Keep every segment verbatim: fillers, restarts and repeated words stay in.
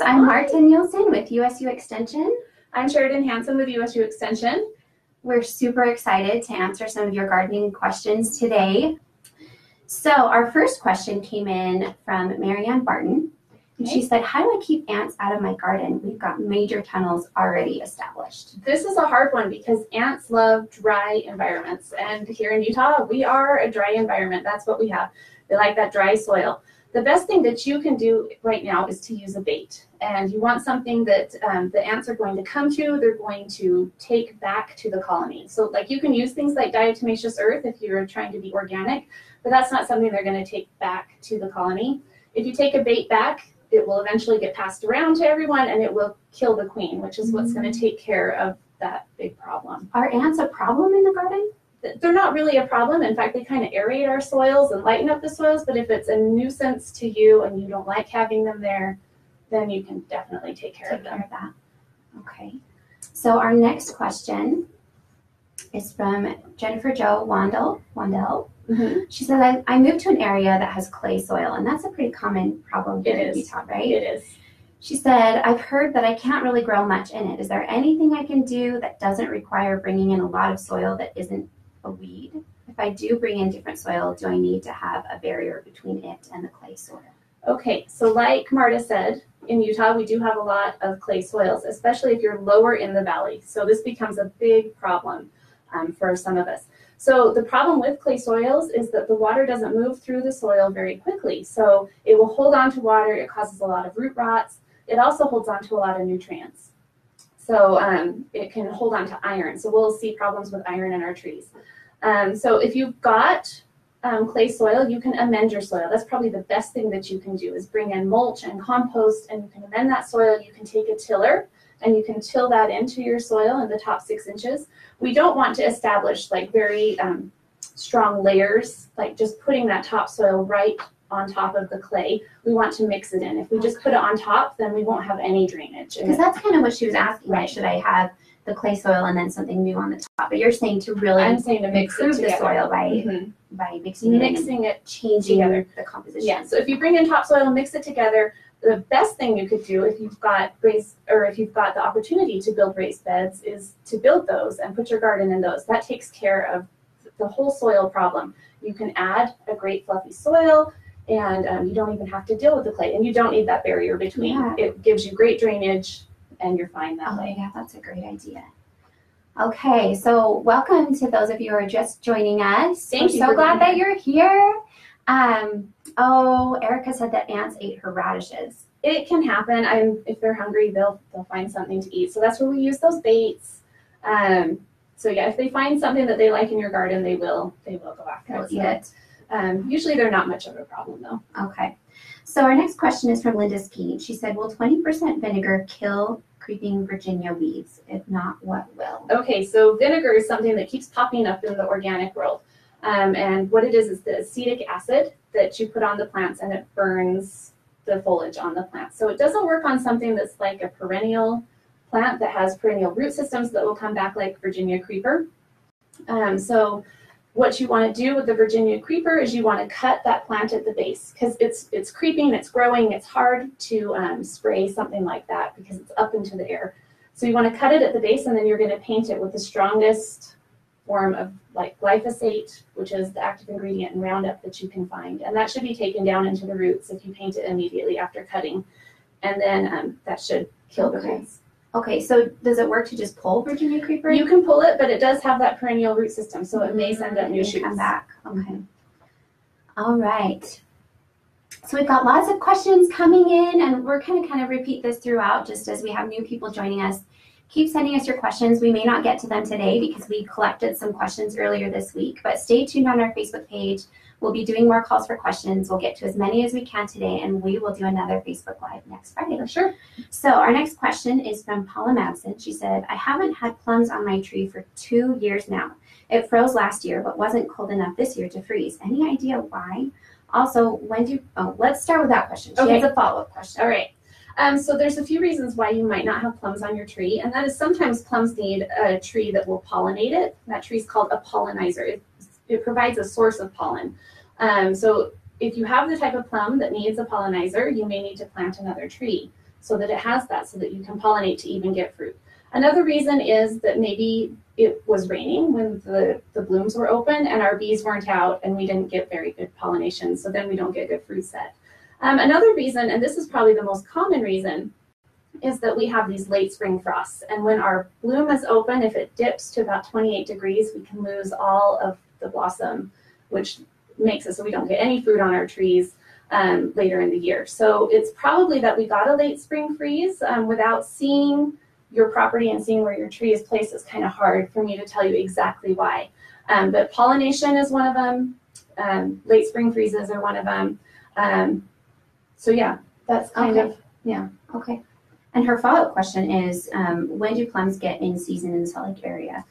guys, I'm Martin Nielsen with U S U Extension. I'm Sheridan Hansen with U S U Extension. We're super excited to answer some of your gardening questions today. So our first question came in from Marianne Barton. And she said, how do I keep ants out of my garden? We've got major tunnels already established. This is a hard one because ants love dry environments. And here in Utah, we are a dry environment. That's what we have. They like that dry soil. The best thing that you can do right now is to use a bait. And you want something that um, the ants are going to come to, they're going to take back to the colony. So like you can use things like diatomaceous earth if you're trying to be organic, but that's not something they're going to take back to the colony. If you take a bait back, it will eventually get passed around to everyone and it will kill the queen, which is what's going to take care of that big problem. Are ants a problem in the garden? They're not really a problem. In fact, they kind of aerate our soils and lighten up the soils, but if it's a nuisance to you and you don't like having them there, then you can definitely take care take of them. Care of that. Okay. So our next question is from Jennifer Jo Wandel. Wandel. Mm-hmm. She said, I, I moved to an area that has clay soil, and that's a pretty common problem here in Utah, right? It is. She said, I've heard that I can't really grow much in it. Is there anything I can do that doesn't require bringing in a lot of soil that isn't a weed? If I do bring in different soil, do I need to have a barrier between it and the clay soil? Okay, so like Marta said, in Utah, we do have a lot of clay soils, especially if you're lower in the valley. So this becomes a big problem um, for some of us. So the problem with clay soils is that the water doesn't move through the soil very quickly. So it will hold on to water. It causes a lot of root rots. It also holds on to a lot of nutrients. So um, it can hold on to iron. So we'll see problems with iron in our trees. Um, so if you've got um, clay soil, you can amend your soil. That's probably the best thing that you can do is bring in mulch and compost, and you can amend that soil. You can take a tiller and you can till that into your soil in the top six inches. We don't want to establish like very um, strong layers, like just putting that topsoil right on top of the clay. We want to mix it in. If we just put it on top, then we won't have any drainage. Because that's kind of what she was asking. Right. Should I have the clay soil and then something new on the top? But you're saying to really I'm saying to mix improve it the soil by, mm-hmm. by mixing it Mixing it, changing together. The composition. Yeah, so if you bring in topsoil and mix it together, the best thing you could do if you've got raised, or if you've got the opportunity to build raised beds, is to build those and put your garden in those. That takes care of the whole soil problem. You can add a great fluffy soil, and um, you don't even have to deal with the clay, and you don't need that barrier between. Yeah. It gives you great drainage, and you're fine that oh, way. Yeah, that's a great idea. Okay, so welcome to those of you who are just joining us. Thank We're you. So glad that you're here. Um, oh, Erica said that ants ate her radishes. It can happen. I'm, if they're hungry, they'll, they'll find something to eat. So that's where we use those baits. Um, so yeah, if they find something that they like in your garden, they will, they will go after it. Eat it. Um, usually they're not much of a problem though. Okay. So our next question is from Linda Skeene. She said, will twenty percent vinegar kill creeping Virginia weeds? If not, what will? Okay. So vinegar is something that keeps popping up in the organic world. Um, and what it is is the acetic acid that you put on the plants, and it burns the foliage on the plant. So it doesn't work on something that's like a perennial plant that has perennial root systems that will come back, like Virginia creeper. Um, so what you want to do with the Virginia creeper is you want to cut that plant at the base, because it's it's creeping, it's growing, it's hard to um, spray something like that because it's up into the air. So you want to cut it at the base, and then you're going to paint it with the strongest form of like glyphosate, which is the active ingredient in Roundup that you can find. And that should be taken down into the roots if you paint it immediately after cutting. And then um, that should kill the roots. Okay, so does it work to just pull Virginia creeper? You can pull it, but it does have that perennial root system, so it may send up new shoots. Come back. Okay. All right. So we've got lots of questions coming in, and we're going to kind of repeat this throughout just as we have new people joining us. Keep sending us your questions. We may not get to them today because we collected some questions earlier this week, but stay tuned on our Facebook page. We'll be doing more calls for questions. We'll get to as many as we can today, and we will do another Facebook Live next Friday. For sure. So our next question is from Paula Mabson. She said, I haven't had plums on my tree for two years now. It froze last year, but wasn't cold enough this year to freeze. Any idea why? Also, when do, oh, let's start with that question. She okay. has a follow-up question. All right. Um, so there's a few reasons why you might not have plums on your tree, and that is sometimes plums need a tree that will pollinate it. That tree is called a pollinizer. It, it provides a source of pollen. Um, so if you have the type of plum that needs a pollinizer, you may need to plant another tree. so that it has that, so that you can pollinate to even get fruit. Another reason is that maybe it was raining when the, the blooms were open and our bees weren't out and we didn't get very good pollination, so then we don't get good fruit set. Um, another reason, and this is probably the most common reason, is that we have these late spring frosts. And when our bloom is open, if it dips to about twenty-eight degrees, we can lose all of the blossom, which makes it so we don't get any fruit on our trees um, later in the year. So it's probably that we got a late spring freeze. Um, without seeing your property and seeing where your tree is placed, it's kind of hard for me to tell you exactly why. Um, but pollination is one of them. Um, late spring freezes are one of them. Um, so yeah, that's kind okay. of, yeah. Okay. And her follow-up question is, um, when do plums get in season in the Salt Lake area?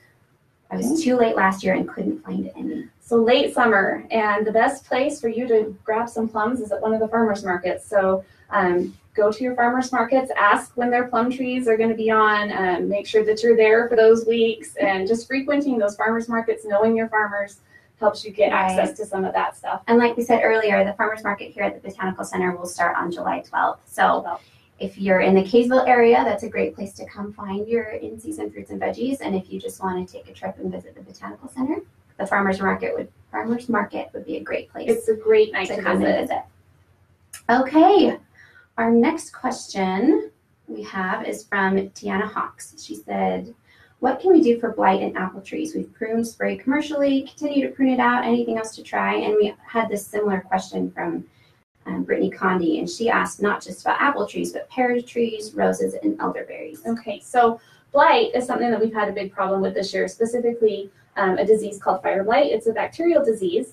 I was too late last year and couldn't find any. So late summer, and the best place for you to grab some plums is at one of the farmers markets. So um, go to your farmers markets, ask when their plum trees are going to be on, um, make sure that you're there for those weeks, and just frequenting those farmers markets, knowing your farmers, helps you get right. access to some of that stuff. And like we said earlier, the farmers market here at the Botanical Center will start on July twelfth. So if you're in the Kaysville area, that's a great place to come find your in-season fruits and veggies. And if you just want to take a trip and visit the Botanical Center, the farmers market would farmers market would be a great place. It's a great night to, to come visit. and visit. Okay, our next question we have is from Tiana Hawkes. She said, "What can we do for blight in apple trees? We've pruned, sprayed commercially, continue to prune it out. Anything else to try?" And we had this similar question from Um, Brittany Condy, and she asked not just about apple trees, but pear trees, roses, and elderberries. Okay, so blight is something that we've had a big problem with this year, specifically um, a disease called fire blight. It's a bacterial disease,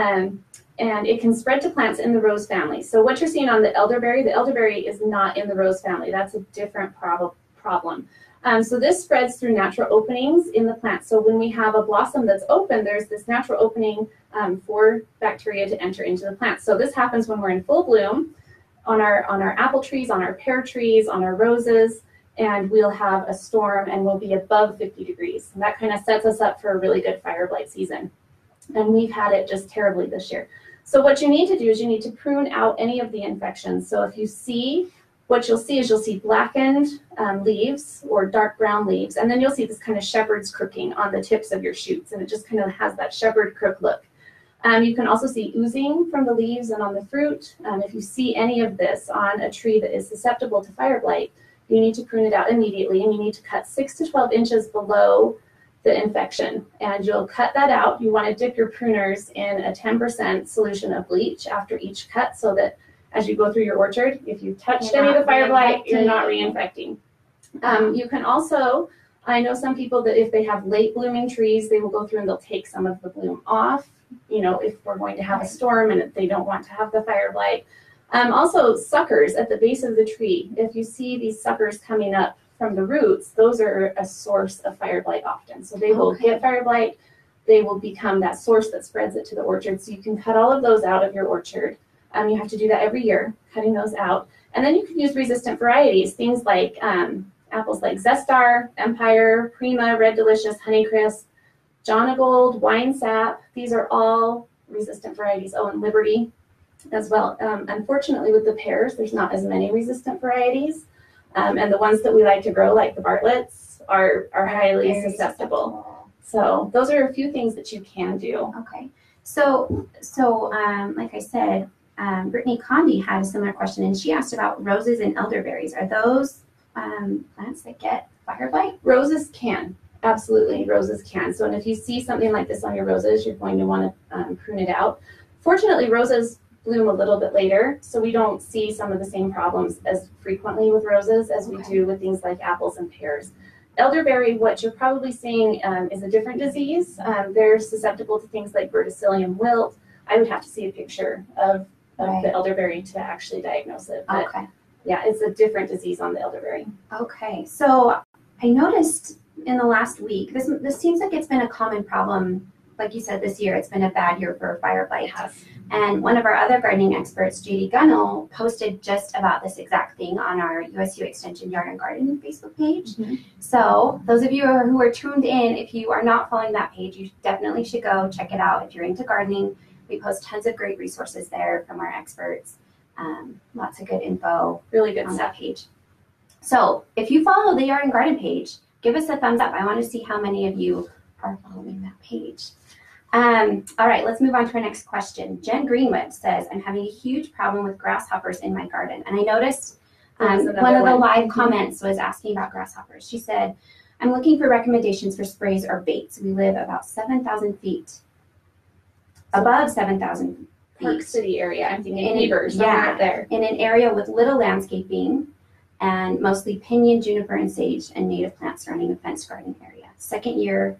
um, and it can spread to plants in the rose family. So what you're seeing on the elderberry, the elderberry is not in the rose family. That's a different prob problem. Um, so this spreads through natural openings in the plant. So when we have a blossom that's open, there's this natural opening um, for bacteria to enter into the plant. So this happens when we're in full bloom on our, on our apple trees, on our pear trees, on our roses, and we'll have a storm and we'll be above fifty degrees. And that kind of sets us up for a really good fire blight season. And we've had it just terribly this year. So what you need to do is you need to prune out any of the infections. So if you see What you'll see is you'll see blackened um, leaves or dark brown leaves, and then you'll see this kind of shepherd's crooking on the tips of your shoots, and it just kind of has that shepherd crook look. Um, you can also see oozing from the leaves and on the fruit. Um, if you see any of this on a tree that is susceptible to fire blight, you need to prune it out immediately, and you need to cut six to twelve inches below the infection, and you'll cut that out. You want to dip your pruners in a ten percent solution of bleach after each cut so that as you go through your orchard, if you've touched any of the fire blight, you're not reinfecting. Um, you can also, I know some people that if they have late blooming trees, they will go through and they'll take some of the bloom off, you know, if we're going to have a storm and if they don't want to have the fire blight. Um, also, suckers at the base of the tree. If you see these suckers coming up from the roots, those are a source of fire blight often. So they will get fire blight. They will become that source that spreads it to the orchard. So you can cut all of those out of your orchard. Um, you have to do that every year, cutting those out. And then you can use resistant varieties, things like um, apples like Zestar, Empire, Prima, Red Delicious, Honeycrisp, Jonagold, Winesap. These are all resistant varieties. Oh, and Liberty as well. Um, unfortunately, with the pears, there's not as many resistant varieties. Um, and the ones that we like to grow, like the Bartletts, are, are highly Very susceptible. susceptible. So those are a few things that you can do. Okay. So, so um, like I said, Um, Brittany Condy had a similar question, and she asked about roses and elderberries. Are those um, plants that get fire blight? Roses can. Absolutely, roses can. So, and if you see something like this on your roses, you're going to want to um, prune it out. Fortunately, roses bloom a little bit later, so we don't see some of the same problems as frequently with roses as okay. we do with things like apples and pears. Elderberry, what you're probably seeing um, is a different disease. Um, they're susceptible to things like verticillium wilt. I would have to see a picture of Of right. the elderberry to actually diagnose it. But okay. yeah, it's a different disease on the elderberry. Okay. So I noticed in the last week, this this seems like it's been a common problem. Like you said, this year it's been a bad year for fire blight. Yes. And one of our other gardening experts, Judy Gunnell, posted just about this exact thing on our U S U Extension Yard and Garden Facebook page. Mm-hmm. So those of you who are tuned in, if you are not following that page, you definitely should go check it out if you're into gardening. We post tons of great resources there from our experts. Um, lots of good info really good on stuff. that page. So if you follow the Yard and Garden page, give us a thumbs up. I want to see how many of you are following that page. Um, all right, let's move on to our next question. Jen Greenwood says, I'm having a huge problem with grasshoppers in my garden. And I noticed um, one of one. the live comments was asking about grasshoppers. She said, I'm looking for recommendations for sprays or baits. We live about seven thousand feet, above seven thousand feet. Park City area, I'm thinking in neighbors, an, yeah, right there. In an area with little landscaping and mostly pinyon, juniper, and sage and native plants surrounding a fenced garden area. Second year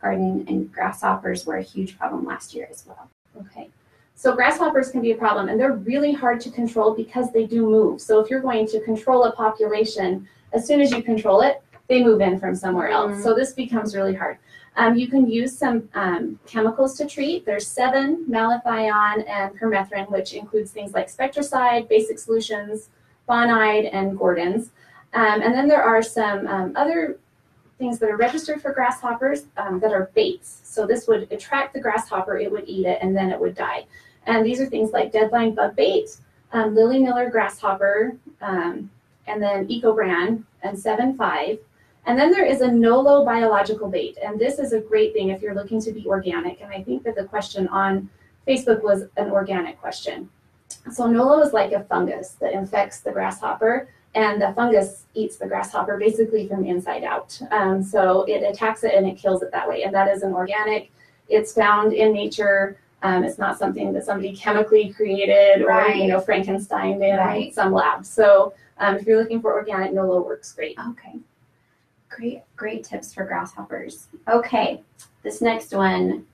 garden and grasshoppers were a huge problem last year as well. Okay, so grasshoppers can be a problem, and they're really hard to control because they do move. So if you're going to control a population, as soon as you control it, they move in from somewhere else. Mm-hmm. So this becomes really hard. Um, you can use some um, chemicals to treat. There's seven, malathion, and permethrin, which includes things like spectracide, basic solutions, bonide, and Gordon's. Um, and then there are some um, other things that are registered for grasshoppers um, that are baits. So this would attract the grasshopper, it would eat it, and then it would die. And these are things like Deadline Bug Bait, um, Lily Miller Grasshopper, um, and then EcoBran, and seven five. And then there is a NOLO biological bait, and this is a great thing if you're looking to be organic, and I think that the question on Facebook was an organic question. So NOLO is like a fungus that infects the grasshopper, and the fungus eats the grasshopper basically from inside out. Um, so it attacks it and it kills it that way, and that is an organic. It's found in nature. Um, it's not something that somebody chemically created or right. you know Frankenstein did right. in some lab. So um, if you're looking for organic, NOLO works great. Okay. Great, great tips for grasshoppers. Okay, this next one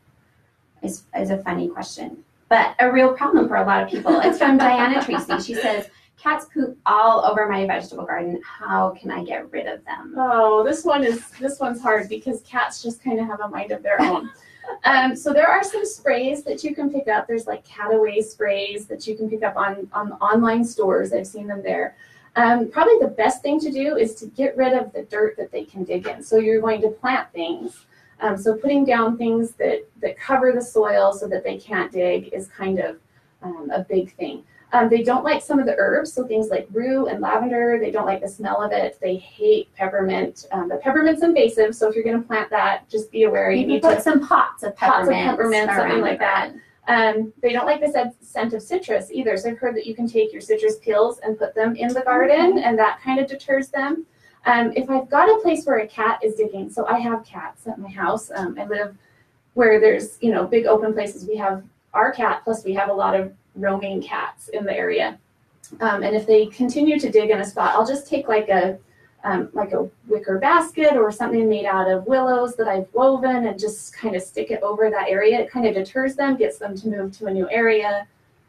is, is a funny question, but a real problem for a lot of people. It's from Diana Tracy. She says, cats poop all over my vegetable garden. How can I get rid of them? Oh, this one is this one's hard because cats just kind of have a mind of their own. um, so there are some sprays that you can pick up. There's like cat away sprays that you can pick up on, on online stores. I've seen them there. Um, probably the best thing to do is to get rid of the dirt that they can dig in. So you're going to plant things. Um, so putting down things that, that cover the soil so that they can't dig is kind of um, a big thing. Um, they don't like some of the herbs, so things like rue and lavender. They don't like the smell of it. They hate peppermint. Um, but peppermint's invasive, so if you're going to plant that, just be aware. You, you need put to put some pots of peppermint, pots of peppermint something like that. Um, they don't like the scent of citrus either, so I've heard that you can take your citrus peels and put them in the garden, and that kind of deters them. Um, if I've got a place where a cat is digging, so I have cats at my house. Um, I live where there's, you know, big open places. We have our cat, plus we have a lot of roaming cats in the area. Um, and if they continue to dig in a spot, I'll just take like a, um, like a wicker basket or something made out of willows that I've woven and just kind of stick it over that area. It kind of deters them, gets them to move to a new area,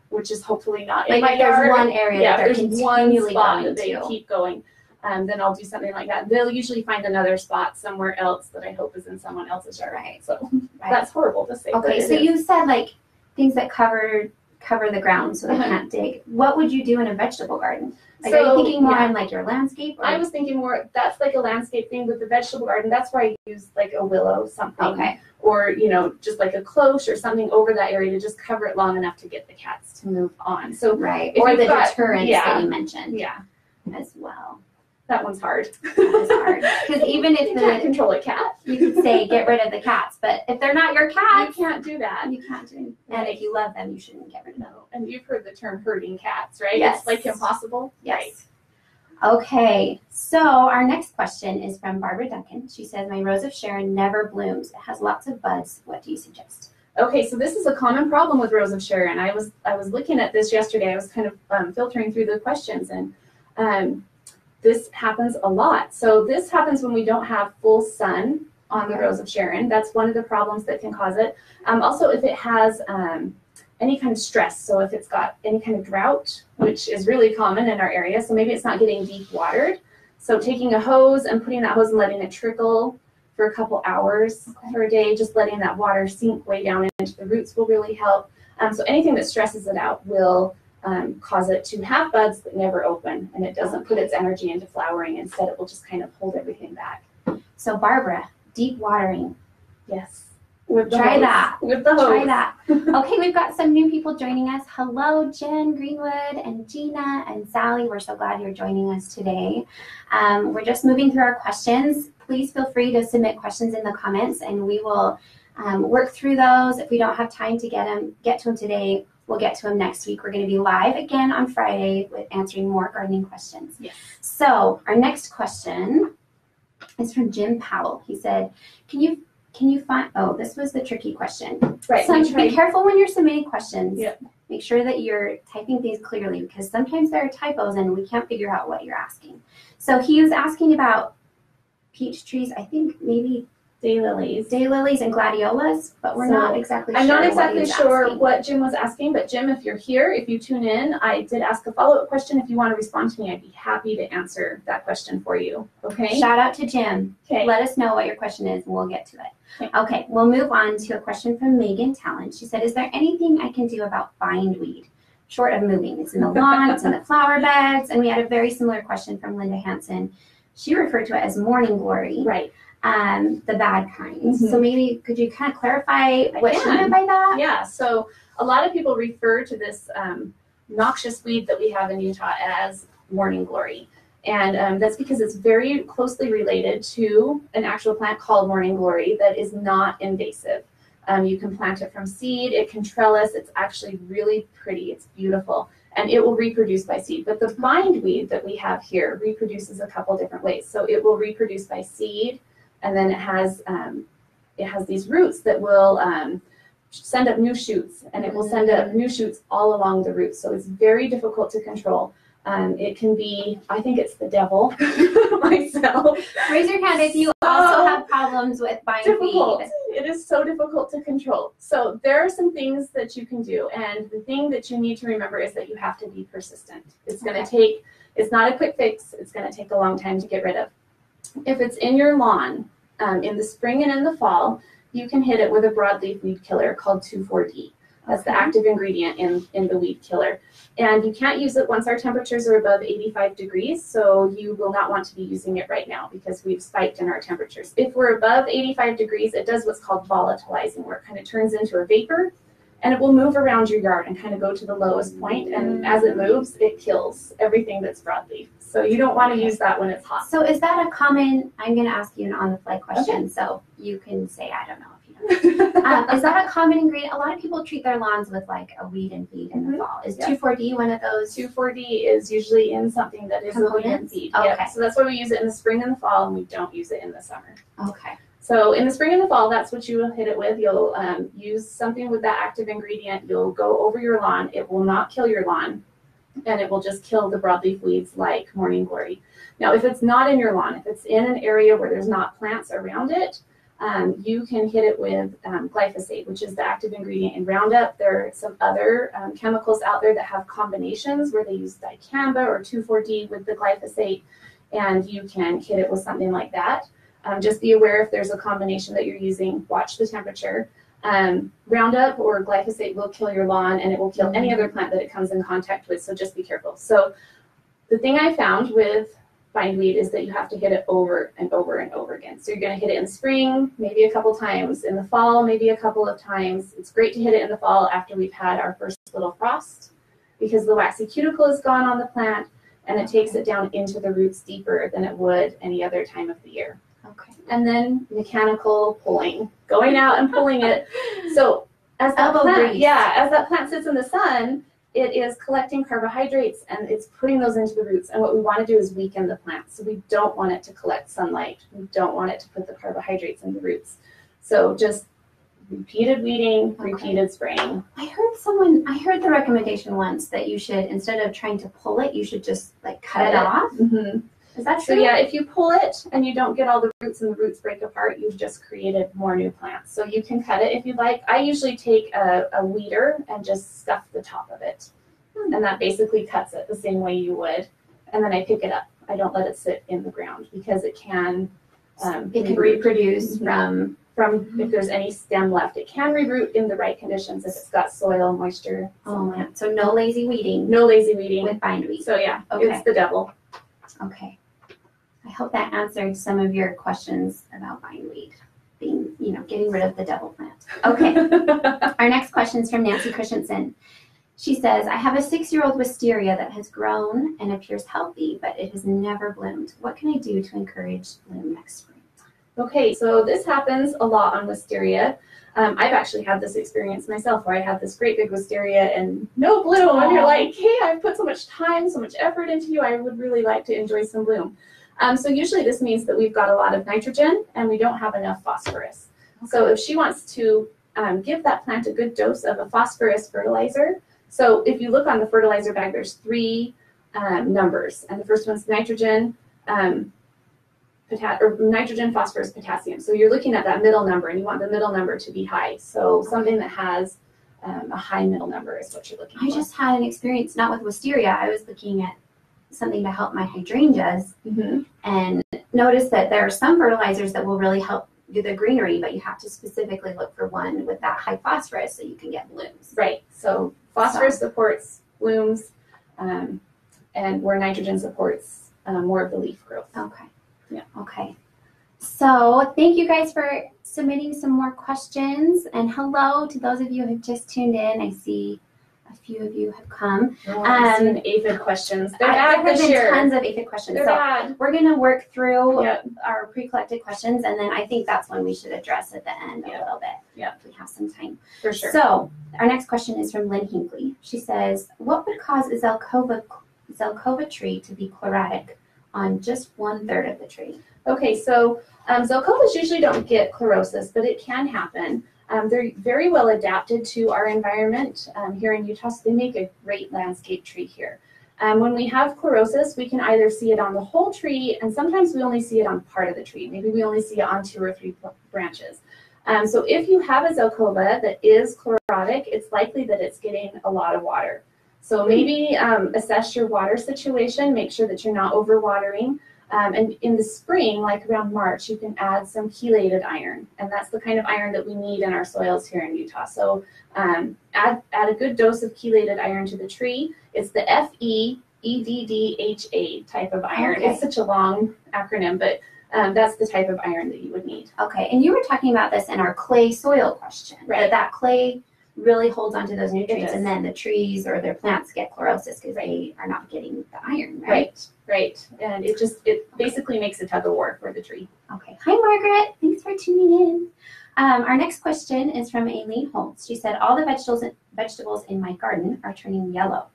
which is hopefully not in my yard. There's one area yeah, that they're there's one spot that they keep going. Um, then I'll do something like that. They'll usually find another spot somewhere else that I hope is in someone else's yard. Right. So right. that's horrible to say. Okay, so you said like things that cover cover the ground so they uh-huh. can't dig. What would you do in a vegetable garden? Like, so, are you thinking more yeah. on like your landscape? Or? I was thinking more, that's like a landscape thing with the vegetable garden. That's why I use like a willow something. Okay. Or, you know, just like a cloche or something over that area to just cover it long enough to get the cats to move on. So, right. Or the got, deterrents yeah, that you mentioned. Yeah. As well. That one's hard. That is hard. Because even if you the, can't control a cat, you could say get rid of the cats. But if they're not your cats, you can't do that. You can't do that. And if you love them, you shouldn't get rid of them. And you've heard the term herding cats, right? Yes. It's like impossible. Yes. Right. Okay. So our next question is from Barbara Duncan. She says, my rose of Sharon never blooms. It has lots of buds. What do you suggest? Okay, so this is a common problem with rose of Sharon. I was I was looking at this yesterday. I was kind of um, filtering through the questions, and um, this happens a lot. So this happens when we don't have full sun on the rose of Sharon. That's one of the problems that can cause it. Um, also, if it has um, any kind of stress, so if it's got any kind of drought, which is really common in our area, so maybe it's not getting deep watered. So taking a hose and putting that hose and letting it trickle for a couple hours per day, just letting that water sink way down into the roots will really help. Um, so anything that stresses it out will Um, cause it to have buds that never open, and it doesn't put its energy into flowering. Instead, it will just kind of hold everything back. So Barbara, deep watering. Yes. With the Try hose. that. With the hose. Try that. Okay, we've got some new people joining us. Hello, Jen Greenwood and Gina and Sally. We're so glad you're joining us today. Um, we're just moving through our questions. Please feel free to submit questions in the comments, and we will um, work through those. If we don't have time to get them, get to them today, we'll get to them next week. We're going to be live again on Friday with answering more gardening questions. Yes. So our next question is from Jim Powell. He said, can you Can you find, oh, this was the tricky question. Right. So be careful when you're submitting questions. Yep. Make sure that you're typing things clearly, because sometimes there are typos and we can't figure out what you're asking. So he was asking about peach trees, I think maybe daylilies. Daylilies and gladiolas, but we're so not exactly sure. I'm not exactly what sure asking. what Jim was asking, but Jim, if you're here, if you tune in, I did ask a follow-up question. If you want to respond to me, I'd be happy to answer that question for you. Okay. Shout out to Jim. Okay. Let us know what your question is and we'll get to it. Okay. Okay, we'll move on to a question from Megan Talent. She said, is there anything I can do about bindweed? Short of moving. It's in the lawn, it's in the flower beds. And we had a very similar question from Linda Hansen. She referred to it as morning glory. Right. Um, the bad kind. Mm-hmm. So maybe could you kind of clarify what you meant by that? Yeah, so a lot of people refer to this um, noxious weed that we have in Utah as morning glory. And um, that's because it's very closely related to an actual plant called morning glory that is not invasive. Um, you can plant it from seed, it can trellis, it's actually really pretty, it's beautiful, and it will reproduce by seed. But the bindweed that we have here reproduces a couple different ways. So it will reproduce by seed, and then it has, um, it has these roots that will um, send up new shoots, and it will send up new shoots all along the roots. So it's very difficult to control. Um, it can be, I think it's the devil myself. Raise your hand if you so also have problems with bindweed. It is so difficult to control. So there are some things that you can do. And the thing that you need to remember is that you have to be persistent. It's going to okay. take, it's not a quick fix. It's going to take a long time to get rid of. If it's in your lawn, um, in the spring and in the fall, you can hit it with a broadleaf weed killer called two four D. That's okay. the active ingredient in, in the weed killer. And you can't use it once our temperatures are above eighty-five degrees, so you will not want to be using it right now because we've spiked in our temperatures. If we're above eighty-five degrees, it does what's called volatilizing, where it kind of turns into a vapor, and it will move around your yard and kind of go to the lowest point, and as it moves, it kills everything that's broadleaf. So you don't want to use that when it's hot. So is that a common, I'm going to ask you an on-the-fly question, okay. so you can say, I don't know. um, is that a common ingredient? A lot of people treat their lawns with like a weed and feed in the fall. Is two four D one of those? two four D is usually in something that is components? a weed and feed. Okay. Yep. So that's why we use it in the spring and the fall, and we don't use it in the summer. Okay. So in the spring and the fall, that's what you will hit it with. You'll um, use something with that active ingredient. You'll go over your lawn. It will not kill your lawn, and it will just kill the broadleaf weeds like morning glory. Now, if it's not in your lawn, if it's in an area where there's not plants around it, Um, you can hit it with um, glyphosate, which is the active ingredient in Roundup. There are some other um, chemicals out there that have combinations where they use dicamba or two four D with the glyphosate, and you can hit it with something like that. Um, just be aware if there's a combination that you're using, watch the temperature. Um, Roundup or glyphosate will kill your lawn, and it will kill any other plant that it comes in contact with, so just be careful. So the thing I found with bindweed is that you have to hit it over and over and over again. So you're going to hit it in spring, maybe a couple times, in the fall, maybe a couple of times. It's great to hit it in the fall after we've had our first little frost, because the waxy cuticle is gone on the plant, and it takes it down into the roots deeper than it would any other time of the year. Okay. And then mechanical pulling, going out and pulling it. So as that plant, yeah, as that plant sits in the sun, it is collecting carbohydrates, and it's putting those into the roots. And what we want to do is weaken the plant. So we don't want it to collect sunlight. We don't want it to put the carbohydrates in the roots. So just repeated weeding, okay. repeated spraying. I heard someone, I heard the recommendation once that you should, instead of trying to pull it, you should just like cut, cut it off. Mm-hmm. Is that true? So yeah, if you pull it and you don't get all the roots and the roots break apart, you've just created more new plants. So you can cut it if you like. I usually take a, a weeder and just stuff the top of it. Hmm. And that basically cuts it the same way you would. And then I pick it up. I don't let it sit in the ground because it can, um, it can reproduce from, from mm-hmm. if there's any stem left. It can reroot in the right conditions if it's got soil, moisture. Oh, yeah. So no lazy weeding. No lazy weeding. With bindweed. So yeah, okay. it's the devil. Okay. I hope that answered some of your questions about bindweed. Thank you know, getting rid of the devil plant. Okay. Our next question is from Nancy Christensen. She says, I have a six-year-old wisteria that has grown and appears healthy, but it has never bloomed. What can I do to encourage bloom next spring? Okay, so this happens a lot on wisteria. Um, I've actually had this experience myself where I had this great big wisteria and no bloom. Aww. And you're like, hey, I've put so much time, so much effort into you. I would really like to enjoy some bloom. Um, so usually this means that we've got a lot of nitrogen and we don't have enough phosphorus. Okay. So if she wants to um, give that plant a good dose of a phosphorus fertilizer, so if you look on the fertilizer bag, there's three um, numbers, and the first one's nitrogen, um, or nitrogen, phosphorus, potassium. So you're looking at that middle number, and you want the middle number to be high. So something that has um, a high middle number is what you're looking for. I just had an experience, not with wisteria. I was looking at something to help my hydrangeas, mm-hmm. and noticed that there are some fertilizers that will really help the greenery, but you have to specifically look for one with that high phosphorus so you can get blooms. Right. So phosphorus so. supports blooms, um, and where nitrogen supports um, more of the leaf growth. Okay. Yeah. Okay. So thank you guys for submitting some more questions, and hello to those of you who have just tuned in. I see a few of you have come. Oh, um, aphid questions. They're bad this year. There's tons of aphid questions. They're so bad. We're going to work through yep. our pre-collected questions, and then I think that's when we should address at the end yep. a little bit. Yeah. If we have some time. For sure. So our next question is from Lynn Hinkley. She says, what would cause a Zelkova, Zelkova tree to be chlorotic on just one third of the tree? Okay, so um, Zelkovas usually don't get chlorosis, but it can happen. Um, they're very well adapted to our environment um, here in Utah, so they make a great landscape tree here. Um, when we have chlorosis, we can either see it on the whole tree, and sometimes we only see it on part of the tree. Maybe we only see it on two or three branches. Um, so if you have a Zelkova that is chlorotic, it's likely that it's getting a lot of water. So maybe um, assess your water situation, make sure that you're not overwatering. Um, and in the spring, like around March, you can add some chelated iron. And that's the kind of iron that we need in our soils here in Utah. So um, add, add a good dose of chelated iron to the tree. It's the F E E D D H A type of iron. Okay. It's such a long acronym, but um, that's the type of iron that you would need. Okay, and you were talking about this in our clay soil question, right? That, that clay really holds onto those nutrients, and then the trees or their plants get chlorosis because they are not getting the iron, right? Right, right. And it just, it okay. basically makes a tug of war for the tree. Okay. Hi, Margaret. Thanks for tuning in. Um, our next question is from Aileen Holtz. She said, all the vegetables, vegetables in my garden are turning yellow.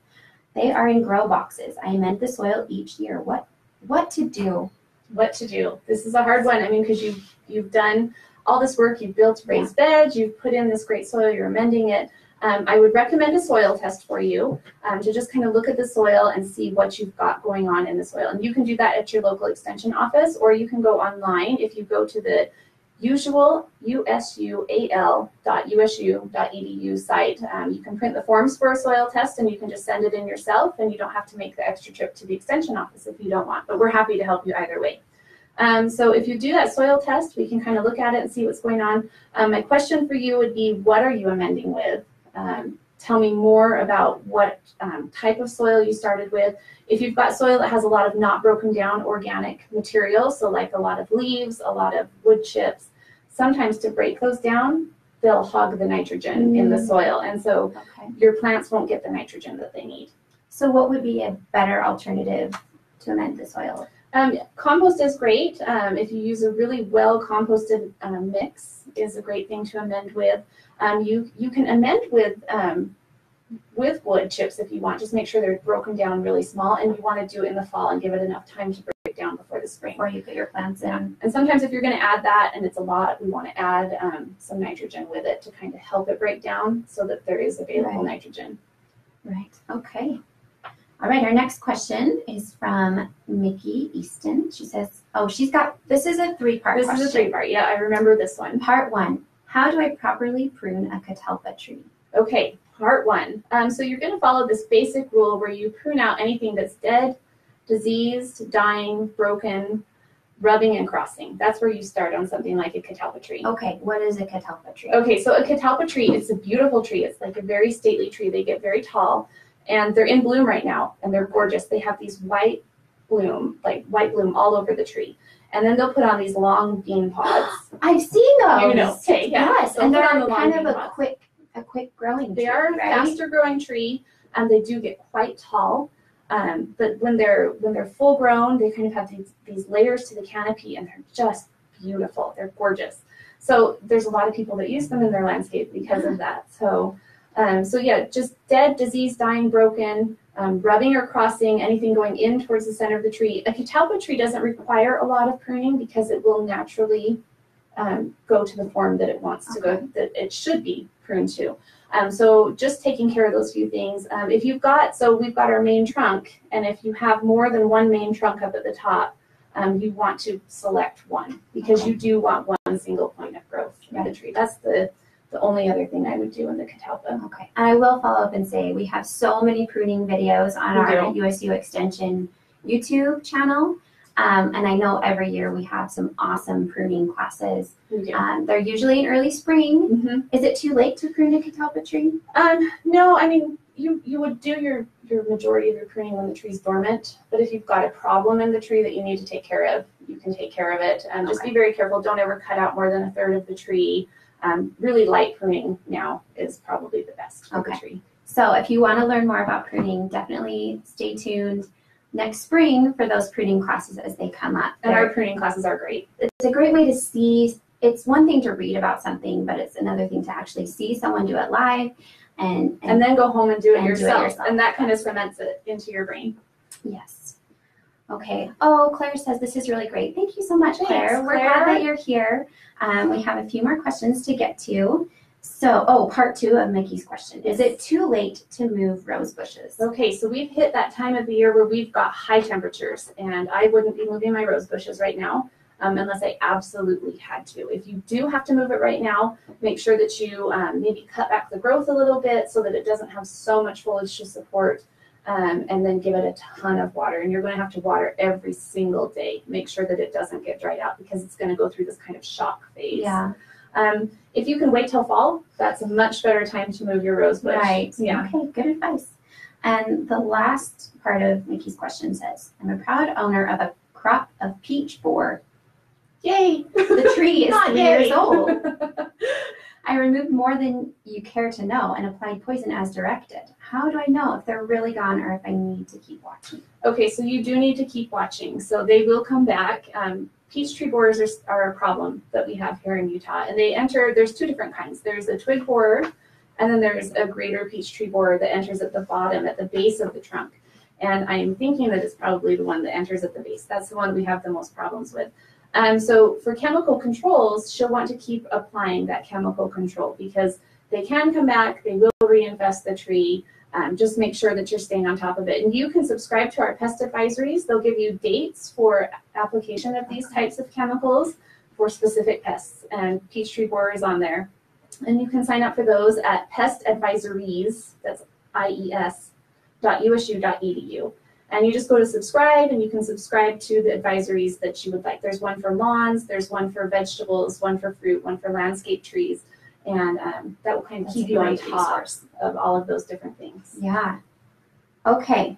They are in grow boxes. I amend the soil each year. What what to do? What to do? This is a hard one. I mean, because you've, you've done all this work, you've built raised yeah. beds, you've put in this great soil, you're amending it. Um, I would recommend a soil test for you um, to just kind of look at the soil and see what you've got going on in the soil. And you can do that at your local extension office, or you can go online if you go to the usual U S U A L dot U S U dot E D U site. Um, you can print the forms for a soil test, and you can just send it in yourself, and you don't have to make the extra trip to the extension office if you don't want, but we're happy to help you either way. Um, so if you do that soil test, we can kind of look at it and see what's going on. Um, my question for you would be, what are you amending with? Um, tell me more about what um, type of soil you started with. If you've got soil that has a lot of not broken down organic material, so like a lot of leaves, a lot of wood chips, sometimes to break those down, they'll hog the nitrogen mm. in the soil. And so okay. your plants won't get the nitrogen that they need. So what would be a better alternative to amend the soil? Um, compost is great. Um, if you use a really well composted uh, mix, is a great thing to amend with. Um, you you can amend with um, with wood chips if you want. Just make sure they're broken down really small, and you want to do it in the fall and give it enough time to break down before the spring. Or you put your plants in. And sometimes if you're going to add that, and it's a lot, we want to add um, some nitrogen with it to kind of help it break down so that there is available right. nitrogen. Right. Okay. All right, our next question is from Mickey Easton. She says, oh, she's got, this is a three-part question. This is a three-part, yeah, I remember this one. Part one, how do I properly prune a catalpa tree? Okay, part one. Um, so you're gonna follow this basic rule where you prune out anything that's dead, diseased, dying, broken, rubbing and crossing. That's where you start on something like a catalpa tree. Okay, what is a catalpa tree? Okay, so a catalpa tree, it's a beautiful tree. It's like a very stately tree. They get very tall. And they're in bloom right now, and they're gorgeous. They have these white bloom, like white bloom all over the tree. And then they'll put on these long bean pods. I've seen those. You know, okay, yeah. Yes, so and they're on the kind of a pods. quick, a quick growing. They tree, are a right? faster growing tree, and they do get quite tall. Um, but when they're when they're full grown, they kind of have these these layers to the canopy, and they're just beautiful. They're gorgeous. So there's a lot of people that use them in their landscape because mm-hmm. of that. So, um, so yeah, just dead, diseased, dying, broken. Um, rubbing or crossing, anything going in towards the center of the tree. A catalpa tree doesn't require a lot of pruning because it will naturally um, go to the form that it wants to go, that it should be pruned to. Um, so just taking care of those few things. Um, if you've got, so we've got our main trunk, and if you have more than one main trunk up at the top, um, you want to select one because okay. you do want one single point of growth in the tree. That's the The only other thing I would do in the catalpa. Okay. I will follow up and say we have so many pruning videos on we our do. U S U Extension YouTube channel. Um, and I know every year we have some awesome pruning classes. Um, they're usually in early spring. Mm-hmm. Is it too late to prune a catalpa tree? Um, no, I mean, you, you would do your, your majority of your pruning when the tree's dormant. But if you've got a problem in the tree that you need to take care of, you can take care of it. Um, just okay. be very careful. Don't ever cut out more than a third of the tree. Um, really light pruning now is probably the best for okay. the tree. So if you want to learn more about pruning, definitely stay tuned next spring for those pruning classes as they come up. And They're, our pruning classes are great. It's a great way to see. It's one thing to read about something, but it's another thing to actually see someone do it live and, and, and then go home and do it, and yourself. do it yourself. And that kind of cements it into your brain. Yes. Okay. Oh, Claire says this is really great. Thank you so much, Claire. Thanks, Claire. We're glad that you're here. Um, we have a few more questions to get to. So, oh, part two of Mickey's question. Is it too late to move rose bushes? Okay, so we've hit that time of the year where we've got high temperatures, and I wouldn't be moving my rose bushes right now um, unless I absolutely had to. If you do have to move it right now, make sure that you um, maybe cut back the growth a little bit so that it doesn't have so much foliage to support. Um, and then give it a ton of water, and you're going to have to water every single day. Make sure that it doesn't get dried out because it's going to go through this kind of shock phase. Yeah. Um, if you can wait till fall, that's a much better time to move your rose bush. Right. Yeah. Okay, good advice. And the last part of Mickey's question says, I'm a proud owner of a crop of peach boar. Yay! The tree is three yay. years old. I removed more than you care to know and applied poison as directed. How do I know if they're really gone or if I need to keep watching? Okay, so you do need to keep watching. So they will come back. Um, peach tree borers are, are a problem that we have here in Utah. And they enter, there's two different kinds. There's a twig borer, and then there's a greater peach tree borer that enters at the bottom, at the base of the trunk. And I am thinking that it's probably the one that enters at the base. That's the one we have the most problems with. Um, so for chemical controls, she'll want to keep applying that chemical control because they can come back, they will reinfest the tree. Um, just make sure that you're staying on top of it. And you can subscribe to our pest advisories. They'll give you dates for application of these types of chemicals for specific pests, and peach tree borer is on there. And you can sign up for those at pestadvisories, that's I E S, dot U S U dot E D U. And you just go to subscribe, and you can subscribe to the advisories that you would like. There's one for lawns, there's one for vegetables, one for fruit, one for landscape trees. And um, that will kind of keep you on top of all of those different things. Yeah. Okay.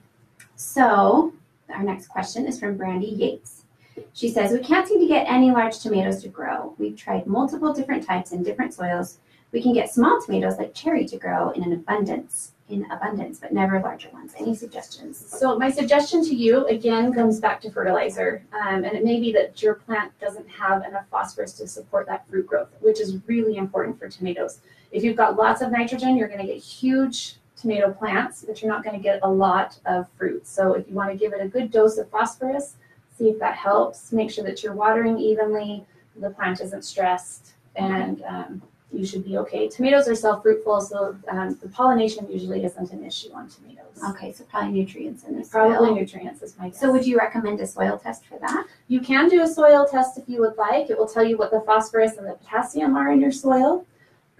So our next question is from Brandy Yates. She says, we can't seem to get any large tomatoes to grow. We've tried multiple different types in different soils. We can get small tomatoes like cherry to grow in an abundance. in abundance, but never larger ones. Any suggestions? So my suggestion to you, again, comes back to fertilizer. Um, and it may be that your plant doesn't have enough phosphorus to support that root growth, which is really important for tomatoes. If you've got lots of nitrogen, you're going to get huge tomato plants, but you're not going to get a lot of fruit. So if you want to give it a good dose of phosphorus, see if that helps. Make sure that you're watering evenly, the plant isn't stressed, and um, you should be okay. Tomatoes are self-fruitful, so um, the pollination usually isn't an issue on tomatoes. Okay, so probably nutrients in this Probably soil. nutrients is my guess. So would you recommend a soil test for that? You can do a soil test if you would like. It will tell you what the phosphorus and the potassium are in your soil.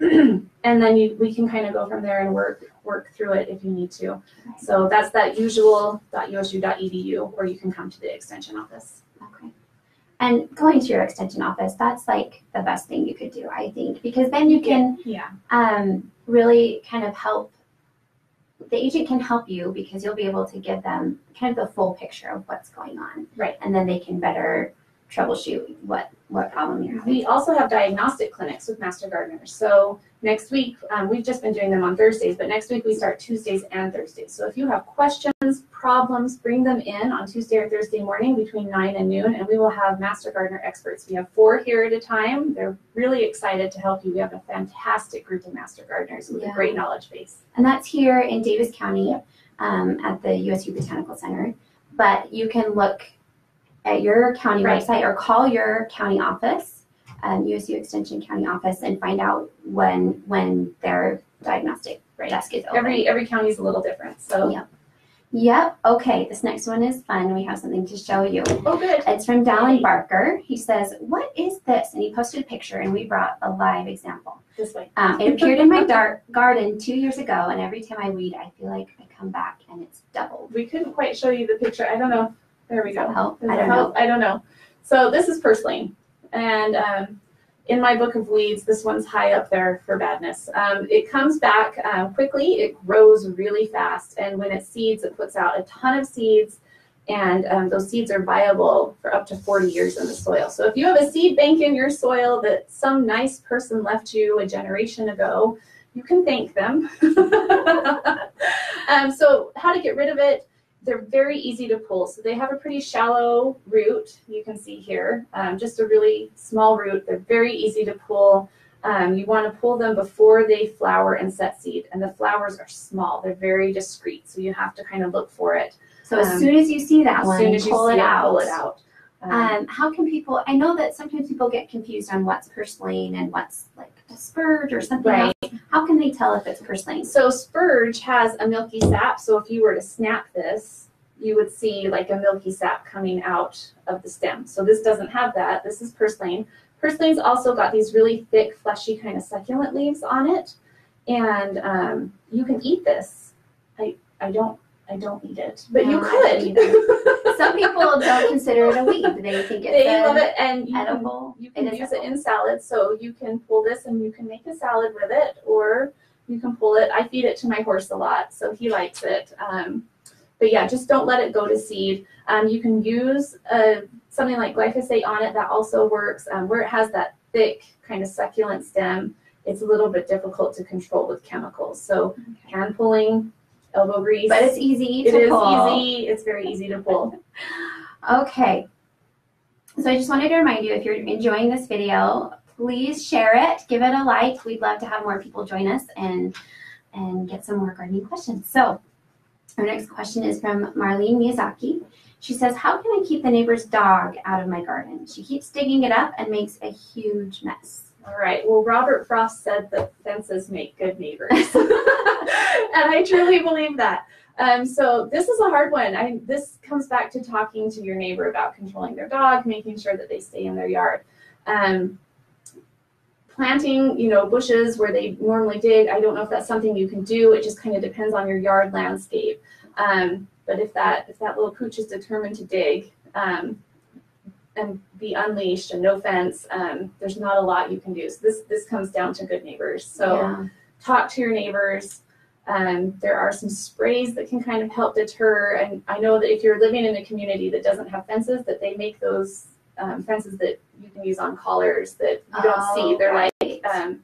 And then you, we can kind of go from there and work work through it if you need to. Okay. So that's that usual dot U S U dot E D U, or you can come to the extension office. Okay. And going to your extension office, that's like the best thing you could do, I think, because then you can yeah. um, really kind of help the agent can help you because you'll be able to give them kind of the full picture of what's going on. Right. And then they can better troubleshoot what, what problem you're having. We also have diagnostic clinics with master gardeners. So next week, um, we've just been doing them on Thursdays, but next week we start Tuesdays and Thursdays. So if you have questions, problems, bring them in on Tuesday or Thursday morning between nine and noon, and we will have master gardener experts. We have four here at a time. They're really excited to help you. We have a fantastic group of master gardeners with yeah. a great knowledge base. And that's here in Davis County um, at the U S U Botanical Center, but you can look at your county right. website or call your county office, um, U S U Extension county office, and find out when when their diagnostic right. desk is open. Every, every county is a little different. So Yep. Yep. Okay, this next one is fun. We have something to show you. Oh, good. It's from Dallin Barker. He says, what is this? And he posted a picture, and we brought a live example. This way. Um, it appeared in my dark garden two years ago, and every time I weed, I feel like I come back, and it's doubled. We couldn't quite show you the picture. I don't know. There we go. Help? I don't help? know. I don't know. So this is purslane, and um, in my book of weeds, this one's high up there for badness. Um, it comes back uh, quickly. It grows really fast, and when it seeds, it puts out a ton of seeds, and um, those seeds are viable for up to forty years in the soil. So if you have a seed bank in your soil that some nice person left you a generation ago, you can thank them. um, so how to get rid of it? They're very easy to pull. So they have a pretty shallow root, you can see here, um, just a really small root. They're very easy to pull. Um, you want to pull them before they flower and set seed. And the flowers are small. They're very discreet. So you have to kind of look for it. So um, as soon as you see that one, soon as you pull, see it out. It, pull it out. Um, um, how can people, I know that sometimes people get confused on what's purslane and what's like a spurge or something right. else. How can they tell if it's purslane? So spurge has a milky sap. So if you were to snap this, you would see like a milky sap coming out of the stem. So this doesn't have that. This is purslane. Purslane's also got these really thick, fleshy kind of succulent leaves on it. And um, you can eat this. I, I don't. I don't eat it, but no, you could. Some people don't consider it a weed. They think it's they love it, and you edible. Can, you can it use edible. It in salads. So you can pull this and you can make a salad with it, or you can pull it. I feed it to my horse a lot, so he likes it. Um, but yeah, just don't let it go to seed. Um, you can use uh, something like glyphosate on it. That also works. Um, where it has that thick kind of succulent stem, it's a little bit difficult to control with chemicals. So hand pulling. Elbow grease. But it's easy to pull. It is easy. It's very easy to pull. Okay. So I just wanted to remind you, if you're enjoying this video, please share it. Give it a like. We'd love to have more people join us and and get some more gardening questions. So our next question is from Marlene Miyazaki. She says, how can I keep the neighbor's dog out of my garden? She keeps digging it up and makes a huge mess. All right. Well, Robert Frost said that fences make good neighbors. And I truly believe that. Um, so this is a hard one. I, this comes back to talking to your neighbor about controlling their dog, making sure that they stay in their yard. Um, planting, you know, bushes where they normally dig. I don't know if that's something you can do. It just kind of depends on your yard landscape. Um, but if that, if that little pooch is determined to dig, um, and be unleashed and no fence, um, there's not a lot you can do. So this, this comes down to good neighbors. So yeah. Talk to your neighbors. Um, there are some sprays that can kind of help deter. And I know that if you're living in a community that doesn't have fences, that they make those um, fences that you can use on collars that you don't oh, see. They're right. like um,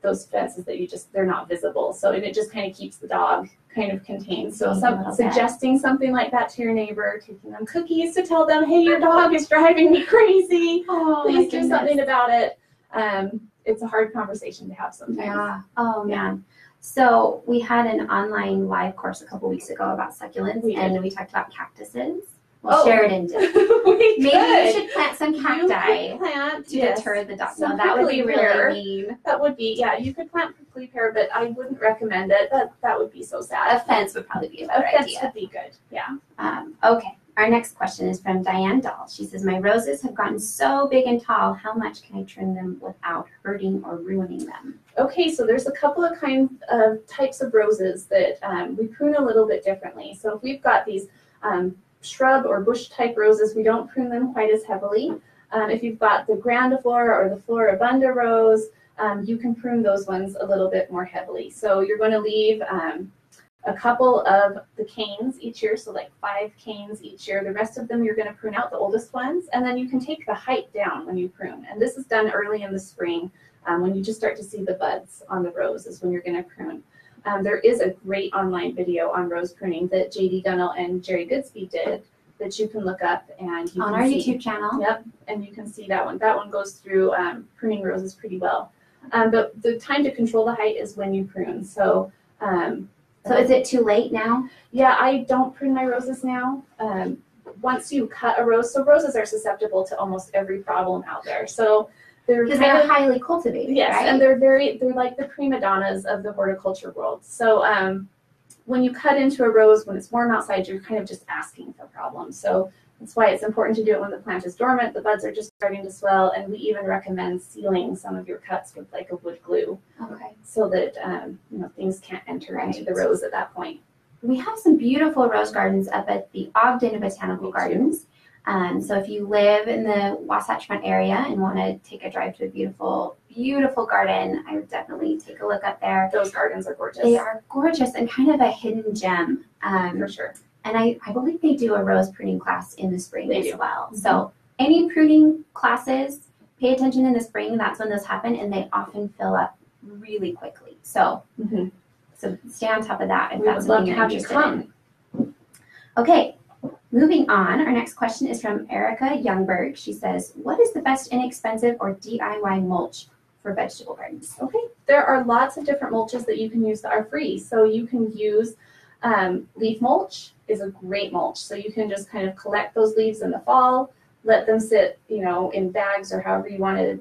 those fences that you just, they're not visible. So and it just kind of keeps the dog kind of contained. So some, suggesting something like that to your neighbor, taking them cookies to tell them, hey, your dog is driving me crazy. Oh, please do something about it. Um, it's a hard conversation to have sometimes. Yeah. Oh, man. So we had an online live course a couple weeks ago about succulents, we and we talked about cactuses. Well, oh. Sheridan did. we Maybe could. you should plant some cacti plant, to yes. deter the dog. No, that would be really pear. mean. That would be, yeah, you could plant prickly pear, but I wouldn't recommend it. That that would be so sad. A fence would probably be a better idea. A fence would be good, yeah. Um, okay, our next question is from Diane Dahl. She says, my roses have gotten so big and tall. How much can I trim them without hurting or ruining them? Okay, so there's a couple of kinds of types of roses that um, we prune a little bit differently. So if we've got these um, shrub or bush type roses, we don't prune them quite as heavily. Um, if you've got the grandiflora or the floribunda rose, um, you can prune those ones a little bit more heavily. So you're going to leave um, a couple of the canes each year, so like five canes each year. The rest of them you're going to prune out, the oldest ones, and then you can take the height down when you prune. And this is done early in the spring, um, when you just start to see the buds on the rose is when you're going to prune. Um, there is a great online video on rose pruning that J D Gunnell and Jerry Goodsby did that you can look up and you on can our see. YouTube channel. Yep, and you can see that one. That one goes through um, pruning roses pretty well. Um, but the time to control the height is when you prune. So. Um, So is it too late now? Yeah, I don't prune my roses now. Um, once you cut a rose, so roses are susceptible to almost every problem out there. So they're because they're highly cultivated. Yes, right? And they're very they're like the prima donnas of the horticulture world. So um, when you cut into a rose when it's warm outside, you're kind of just asking for problems. So that's why it's important to do it when the plant is dormant. The buds are just starting to swell, and we even recommend sealing some of your cuts with like a wood glue, okay, so that um, you know, things can't enter right. into the rose at that point. We have some beautiful rose gardens up at the Ogden Botanical Gardens. Um, so if you live in the Wasatch Front area and want to take a drive to a beautiful, beautiful garden, I would definitely take a look up there. Those gardens are gorgeous. They are gorgeous and kind of a hidden gem. Um, For sure. And I, I believe they do a rose pruning class in the spring they as do. well. Mm-hmm. So any pruning classes, pay attention in the spring. That's when those happen, and they often fill up really quickly. So, mm-hmm. so stay on top of that if we that's something you're interested in. Okay, moving on. Our next question is from Erica Youngberg. She says, what is the best inexpensive or D I Y mulch for vegetable gardens? Okay, there are lots of different mulches that you can use that are free. So you can use um, leaf mulch. Is a great mulch. So you can just kind of collect those leaves in the fall, let them sit, you know, in bags or however you want to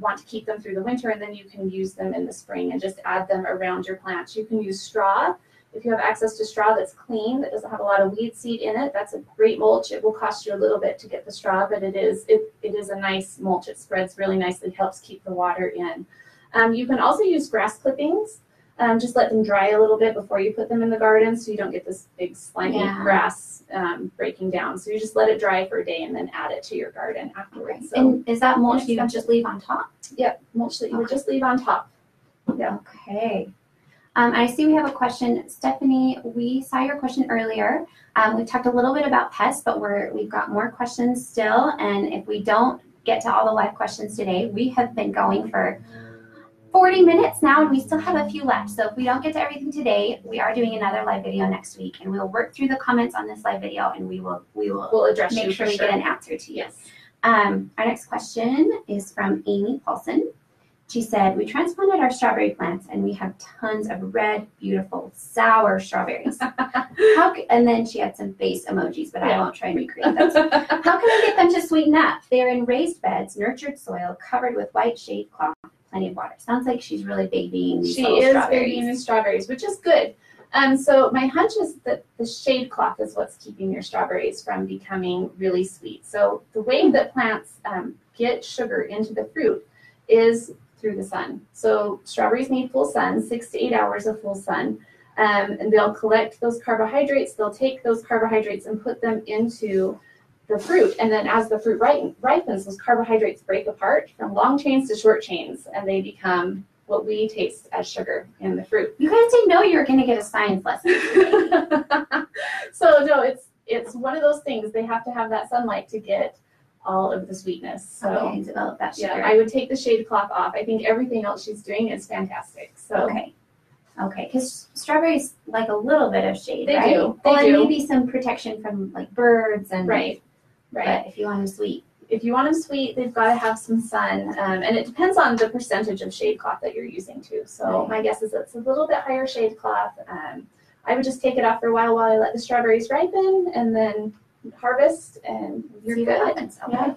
want to keep them through the winter, and then you can use them in the spring and just add them around your plants. You can use straw. If you have access to straw that's clean, that doesn't have a lot of weed seed in it, that's a great mulch. It will cost you a little bit to get the straw, but it is it, it is a nice mulch. It spreads really nicely, helps keep the water in. Um, you can also use grass clippings. Um, just let them dry a little bit before you put them in the garden so you don't get this big slimy yeah. grass um, breaking down. So you just let it dry for a day and then add it to your garden afterwards. Okay. So and is that mulch you would just leave on top? Yep, mulch that you okay. would just leave on top. Yeah. Okay. Um, I see we have a question. Stephanie, we saw your question earlier. Um, we talked a little bit about pests, but we're, we've got more questions still. And if we don't get to all the live questions today, we have been going for forty minutes now, and we still have a few left. So if we don't get to everything today, we are doing another live video next week, and we'll work through the comments on this live video, and we will we will we'll address make you sure we sure. get an answer to you. Yes. Um, our next question is from Amy Paulson. She said, we transplanted our strawberry plants, and we have tons of red, beautiful, sour strawberries. How and then she had some face emojis, but yeah. I won't try and recreate those. How can I get them to sweeten up? They're in raised beds, nurtured soil, covered with white shade cloth. Plenty of water. Sounds like she's really babying these strawberries. She is babying the strawberries, which is good. Um, so my hunch is that the shade cloth is what's keeping your strawberries from becoming really sweet. So the way that plants um, get sugar into the fruit is through the sun. So strawberries need full sun, six to eight hours of full sun, um, and they'll collect those carbohydrates. They'll take those carbohydrates and put them into the fruit, and then as the fruit ripens, those carbohydrates break apart from long chains to short chains, and they become what we taste as sugar in the fruit. You guys didn't know you were going to get a science lesson. So no, it's it's one of those things. They have to have that sunlight to get all of the sweetness. So okay, develop that sugar. Yeah, I would take the shade cloth off. I think everything else she's doing is fantastic. So okay. Okay, because strawberries like a little bit of shade, they right? do. They well, do. And maybe some protection from like birds and right. Right. But if you want them sweet. If you want them sweet, they've got to have some sun. Um, and it depends on the percentage of shade cloth that you're using too. So right. my guess is it's a little bit higher shade cloth. Um, I would just take it off for a while while I let the strawberries ripen and then harvest and you're See good. Okay. Yeah.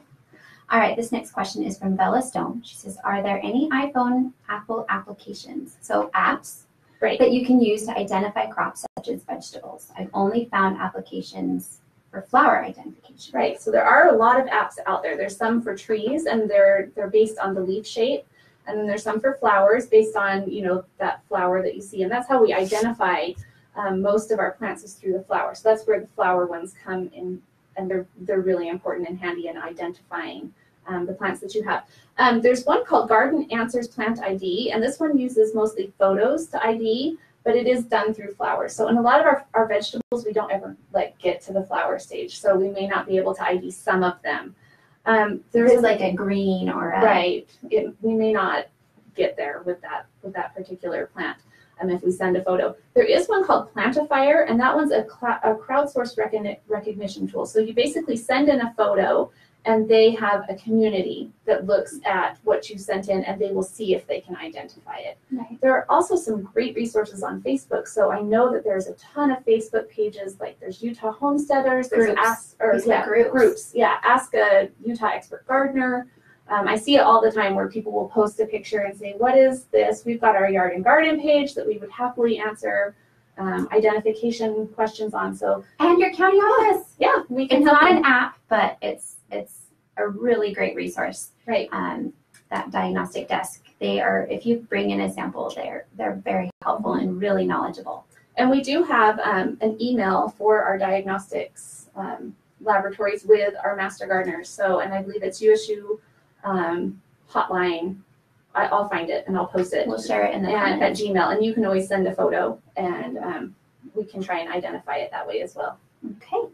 All right, this next question is from Bella Stone. She says, are there any iPhone Apple applications? So apps right. that you can use to identify crops such as vegetables. I've only found applications for flower identification. Right, so there are a lot of apps out there. There's some for trees, and they're they're based on the leaf shape, and then there's some for flowers based on, you know, that flower that you see, and that's how we identify um, most of our plants is through the flower. So that's where the flower ones come in, and they're they're really important and handy in identifying um, the plants that you have. Um, there's one called Garden Answers Plant I D, and this one uses mostly photos to I D but it is done through flowers. So in a lot of our, our vegetables, we don't ever like get to the flower stage. So we may not be able to I D some of them. Um, there's a, like a green or a... Right. It, we may not get there with that, with that particular plant. Um, if we send a photo, there is one called Plantifier, and that one's a, a crowdsourced recogn recognition tool. So you basically send in a photo, and they have a community that looks at what you sent in, and they will see if they can identify it. Right. There are also some great resources on Facebook. So I know that there's a ton of Facebook pages, like there's Utah Homesteaders, there's groups. Ask, or, yeah, groups. groups, yeah, Ask a Utah Expert Gardener. Um, I see it all the time where people will post a picture and say, what is this? We've got our yard and garden page that we would happily answer um, identification questions on. So, and your county office. Yeah, we can. It's help not you. An app, but it's it's a really great resource. Right. Um, that diagnostic desk. They are, if you bring in a sample, they're they're very helpful and really knowledgeable. And we do have um, an email for our diagnostics um, laboratories with our master gardeners. So, and I believe it's U S U. Um, hotline. I, I'll find it and I'll post it. We'll share it in the and, at Gmail, and you can always send a photo, and um, we can try and identify it that way as well. Okay.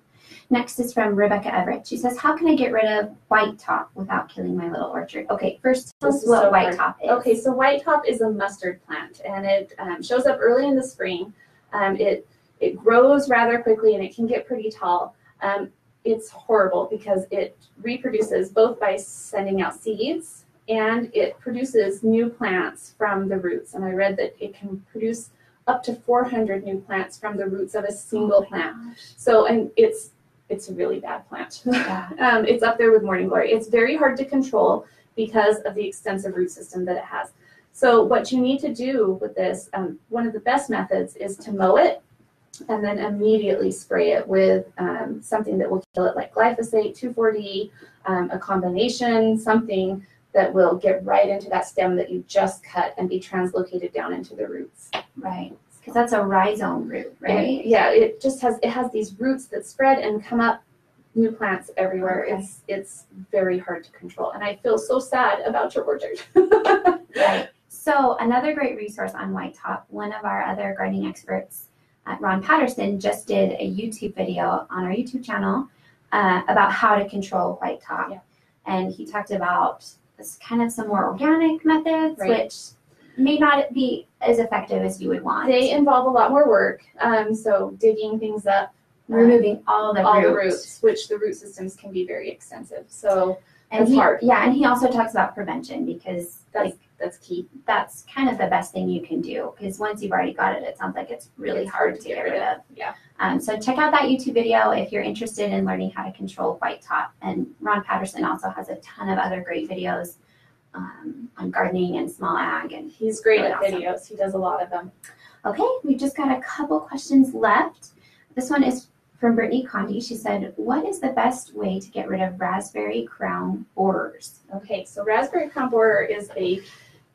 Next is from Rebecca Everett. She says, "How can I get rid of white top without killing my little orchard?" Okay, first tell us what white top is. Okay, so white top is a mustard plant, and it um, shows up early in the spring. Um, it it grows rather quickly, and it can get pretty tall. Um, It's horrible because it reproduces both by sending out seeds, and it produces new plants from the roots. And I read that it can produce up to four hundred new plants from the roots of a single oh plant. Gosh. So, and it's it's a really bad plant. Yeah. um, it's up there with morning glory. It's very hard to control because of the extensive root system that it has. So what you need to do with this, um, one of the best methods is to mow it, and then immediately spray it with um, something that will kill it, like glyphosate, two four D, um, a combination, something that will get right into that stem that you just cut and be translocated down into the roots. Right, because that's a rhizome root, right? And, yeah, it just has, it has these roots that spread and come up new plants everywhere. Okay. It's, it's very hard to control, and I feel so sad about your orchard. Right. So another great resource on white top, one of our other gardening experts, Uh, Ron Patterson, just did a YouTube video on our YouTube channel uh, about how to control white top. Yeah. And he talked about this kind of some more organic methods, right, which may not be as effective as you would want. They involve a lot more work. Um, so digging things up, removing um, all, the, all root. the roots, which the root systems can be very extensive. So and he, hard. Yeah, and he also talks about prevention, because that's, like, that's key. That's kind of the best thing you can do, because once you've already got it, it sounds like it's really it's hard, hard to get rid of. Yeah. Um, so check out that YouTube video if you're interested in learning how to control white top. And Ron Patterson also has a ton of other great videos um, on gardening and small ag. And he's great really at awesome. videos. He does a lot of them. Okay, we've just got a couple questions left. This one is from Brittany Condy. She said, what is the best way to get rid of raspberry crown borers? Okay, so raspberry crown borer is a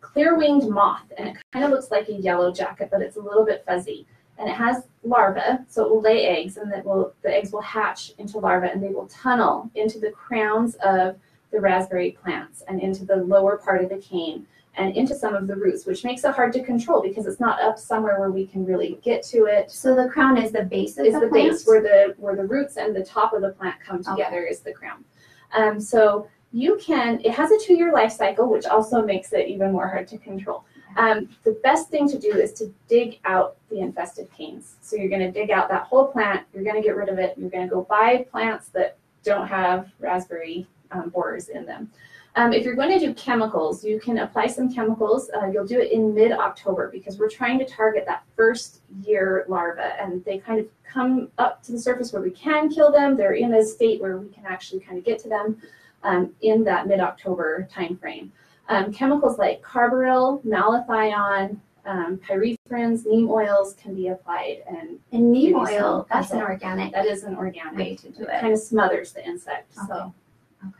clear-winged moth, and it kind of looks like a yellow jacket, but it's a little bit fuzzy, and it has larvae, so it will lay eggs, and that will the eggs will hatch into larvae, and they will tunnel into the crowns of the raspberry plants and into the lower part of the cane and into some of the roots, which makes it hard to control because it's not up somewhere where we can really get to it. So the crown is the base of the plant? Is the base where the, where the roots and the top of the plant come together, okay, is the crown. Um, so you can, it has a two-year life cycle, which also makes it even more hard to control. Um, the best thing to do is to dig out the infested canes. So you're going to dig out that whole plant, you're going to get rid of it, you're going to go buy plants that don't have raspberry um, borers in them. Um, if you're going to do chemicals, you can apply some chemicals. Uh, you'll do it in mid-October because we're trying to target that first year larva, and they kind of come up to the surface where we can kill them. They're in a state where we can actually kind of get to them um, in that mid-October time frame. Um, chemicals like carbaryl, malathion, um, pyrethrins, neem oils can be applied. And, and neem oil, that's an organic. That is an organic way to do it. It kind of smothers the insect. Okay. So.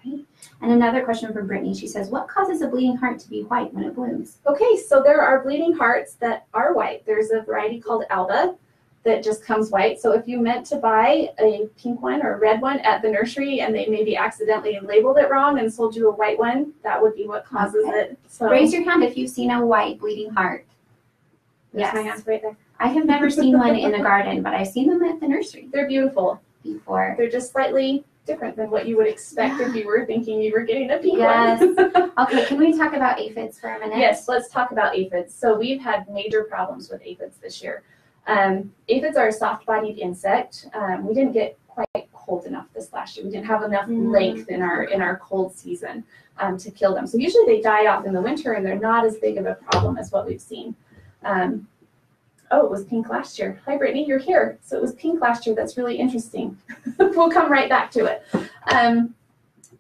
Okay, and another question from Brittany. She says, what causes a bleeding heart to be white when it blooms? Okay, so there are bleeding hearts that are white. There's a variety called Alba that just comes white. So if you meant to buy a pink one or a red one at the nursery and they maybe accidentally labeled it wrong and sold you a white one, that would be what causes okay. it. So raise your hand if you've seen a white bleeding heart. There's yes. my hands right there. I have never seen one in a garden, but I've seen them at the nursery. They're beautiful. Before. They're just slightly different than what you would expect yeah. if you were thinking you were getting a bee. Yes. Okay, can we talk about aphids for a minute? Yes, let's talk about aphids. So we've had major problems with aphids this year. Um, aphids are a soft-bodied insect. Um, we didn't get quite cold enough this last year. We didn't have enough mm. length in our in our cold season um, to kill them. So usually they die off in the winter and they're not as big of a problem as what we've seen. Um, Oh, it was pink last year. Hi, Brittany, you're here. So it was pink last year. That's really interesting. We'll come right back to it. Um,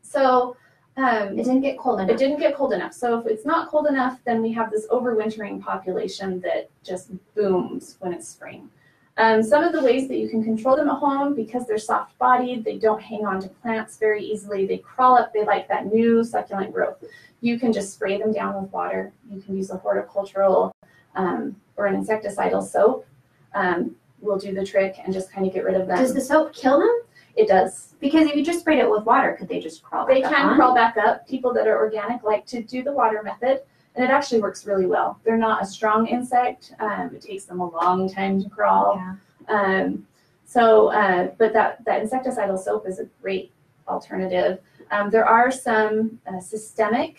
so um, it didn't get cold enough. It didn't get cold enough. So if it's not cold enough, then we have this overwintering population that just booms when it's spring. Um, some of the ways that you can control them at home, because they're soft-bodied, they don't hang on to plants very easily. They crawl up. They like that new succulent growth. You can just spray them down with water. You can use a horticultural Um, or an insecticidal soap um, will do the trick and just kind of get rid of them. Does the soap kill them? It does. Because if you just sprayed it with water, could they just crawl they back up? They can on? crawl back up. People that are organic like to do the water method, and it actually works really well. They're not a strong insect. Um, it takes them a long time to crawl. Yeah. Um, so, uh, but that, that insecticidal soap is a great alternative. Um, there are some uh, systemic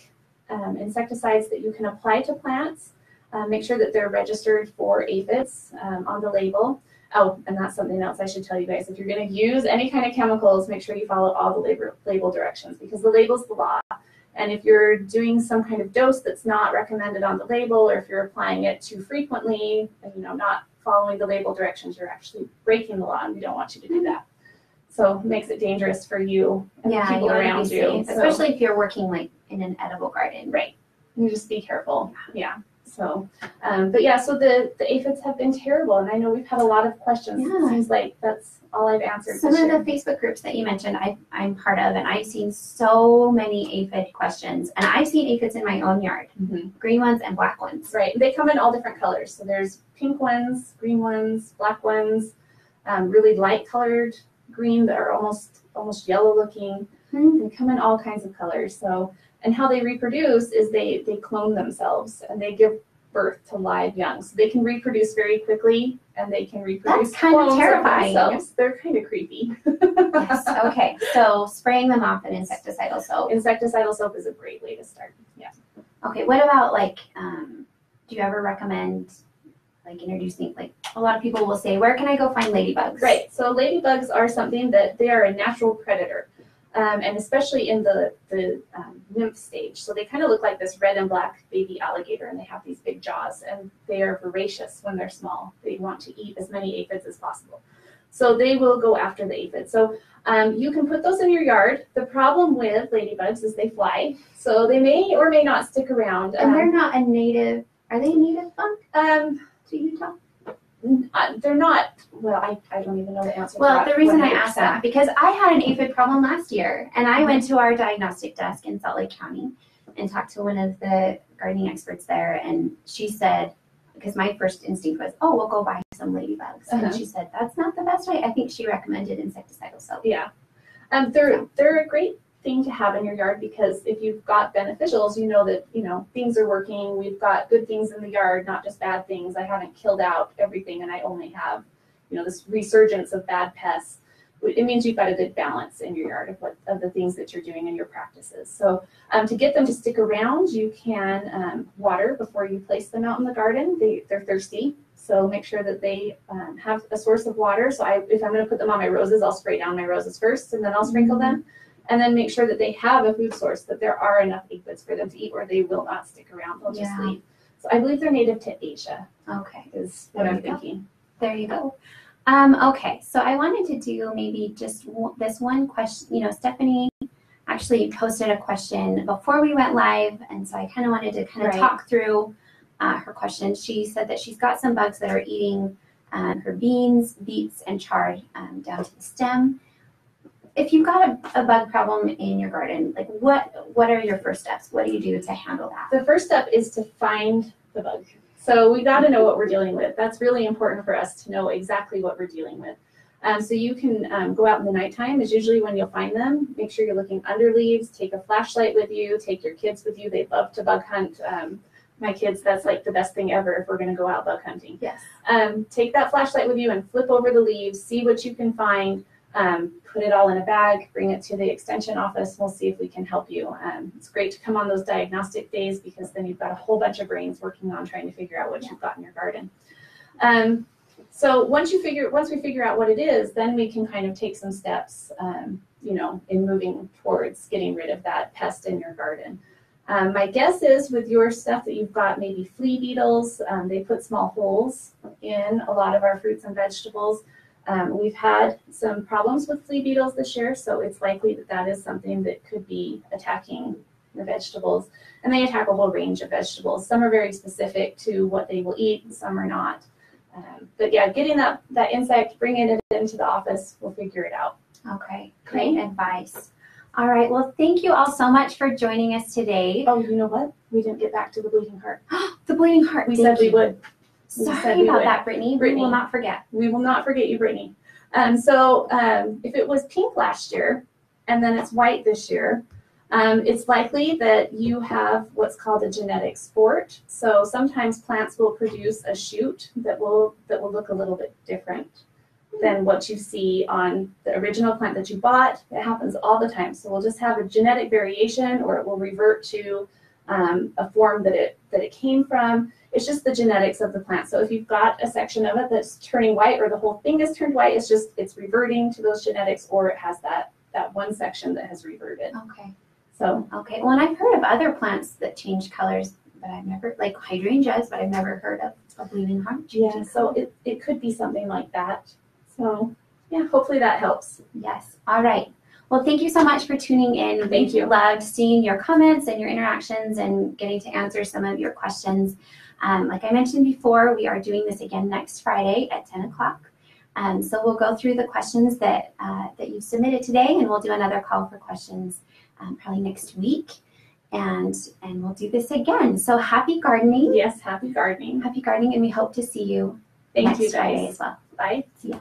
um, insecticides that you can apply to plants. Uh, make sure that they're registered for aphids um, on the label. Oh, and that's something else I should tell you guys. If you're going to use any kind of chemicals, make sure you follow all the label, label directions, because the label's the law. And if you're doing some kind of dose that's not recommended on the label, or if you're applying it too frequently, and, you know, not following the label directions, you're actually breaking the law, and we don't want you to do that. So it makes it dangerous for you and yeah, the people you around you. So, especially if you're working like in an edible garden. Right. You just be careful. Yeah. So, um, but yeah, so the, the aphids have been terrible, and I know we've had a lot of questions. Yeah. It seems like that's all I've answered. Some of the Facebook groups that you mentioned I, I'm part of, and I've seen so many aphid questions, and I've seen aphids in my own yard, mm-hmm. green ones and black ones. Right, they come in all different colors. So there's pink ones, green ones, black ones, um, really light colored green that are almost, almost yellow looking. Mm-hmm. They come in all kinds of colors. So. And how they reproduce is they, they clone themselves, and they give birth to live young. So they can reproduce very quickly, and they can reproduce clones of themselves. That's kind of terrifying. They're kind of creepy. Yes. Okay. So spraying them off in insecticidal soap. Insecticidal soap is a great way to start. Yeah. Okay. What about like, um, do you ever recommend like introducing, like a lot of people will say, where can I go find ladybugs? Right. So ladybugs are something that they are a natural predator. Um, and especially in the, the um, nymph stage. So they kind of look like this red and black baby alligator, and they have these big jaws, and they are voracious when they're small. They want to eat as many aphids as possible. So they will go after the aphids. So um, you can put those in your yard. The problem with ladybugs is they fly. So they may or may not stick around. And um, they're not a native, are they a native bug um, to Utah? Uh, they're not, well, I, I don't even know the answer. Well, the reason I asked that, because I had an aphid problem last year, and I went to our diagnostic desk in Salt Lake County and talked to one of the gardening experts there, and she said, because my first instinct was, oh, we'll go buy some ladybugs. Uh-huh. And she said, that's not the best way. I think she recommended insecticidal soap. Yeah. Um, they're, so. they're a great thing to have in your yard, because if you've got beneficials, you know that, you know, things are working. We've got good things in the yard, not just bad things. I haven't killed out everything, and I only have, you know, this resurgence of bad pests. It means you've got a good balance in your yard of what of the things that you're doing in your practices. So um, to get them to stick around, you can um, water before you place them out in the garden. They, they're thirsty, so make sure that they um, have a source of water. So I, if I'm going to put them on my roses, I'll spray down my roses first, and then I'll sprinkle them. And then make sure that they have a food source, that there are enough aphids for them to eat, or they will not stick around. They'll yeah. just leave. So I believe they're native to Asia. Okay. Is what I'm thinking. There you go. Um, okay. So I wanted to do maybe just this one question. You know, Stephanie actually posted a question before we went live. And so I kind of wanted to kind of right. talk through uh, her question. She said that she's got some bugs that are eating um, her beans, beets, and chard um, down to the stem. If you've got a, a bug problem in your garden, like what what are your first steps? What do you do to handle that? The first step is to find the bug. So we got to know what we're dealing with. That's really important for us to know exactly what we're dealing with. Um, so you can um, go out in the nighttime is usually when you'll find them. Make sure you're looking under leaves. Take a flashlight with you. Take your kids with you. They love to bug hunt. Um, my kids, that's like the best thing ever if we're going to go out buck hunting. Yes. Um, take that flashlight with you and flip over the leaves, see what you can find, um, put it all in a bag, bring it to the extension office. We'll see if we can help you. Um, it's great to come on those diagnostic days because then you've got a whole bunch of brains working on trying to figure out what yeah. you've got in your garden. Um, so once you figure, once we figure out what it is, then we can kind of take some steps, um, you know, in moving towards getting rid of that pest in your garden. Um, my guess is with your stuff that you've got maybe flea beetles. Um, they put small holes in a lot of our fruits and vegetables. Um, we've had some problems with flea beetles this year, so it's likely that that is something that could be attacking the vegetables. And they attack a whole range of vegetables. Some are very specific to what they will eat, and some are not. Um, but yeah, getting that, that insect, bringing it into the office, we'll figure it out. Okay, great okay. advice. All right, well, thank you all so much for joining us today. Oh, you know what? We didn't get back to the bleeding heart. The bleeding heart. We said we would. Sorry about that, Brittany. We will not forget. We will not forget you, Brittany. Um, so um, if it was pink last year and then it's white this year, um, it's likely that you have what's called a genetic sport. So sometimes plants will produce a shoot that will, that will look a little bit different than what you see on the original plant that you bought. It happens all the time. So we'll just have a genetic variation, or it will revert to um, a form that it, that it came from. It's just the genetics of the plant. So if you've got a section of it that's turning white, or the whole thing is turned white, it's just, it's reverting to those genetics, or it has that, that one section that has reverted. Okay. So. Okay. Well, and I've heard of other plants that change colors, but I've never, like hydrangeas, but I've never heard of a bleeding heart. Yeah. So it, it could be something like that. So yeah, hopefully that helps. Yes. All right. Well, thank you so much for tuning in. Thank you. Loved seeing your comments and your interactions and getting to answer some of your questions. Um, like I mentioned before, we are doing this again next Friday at ten o'clock. Um, so we'll go through the questions that, uh, that you've submitted today, and we'll do another call for questions um, probably next week. And, and we'll do this again. So happy gardening. Yes, happy gardening. Happy gardening, and we hope to see you Thank next you guys. Friday as well. Bye. See ya.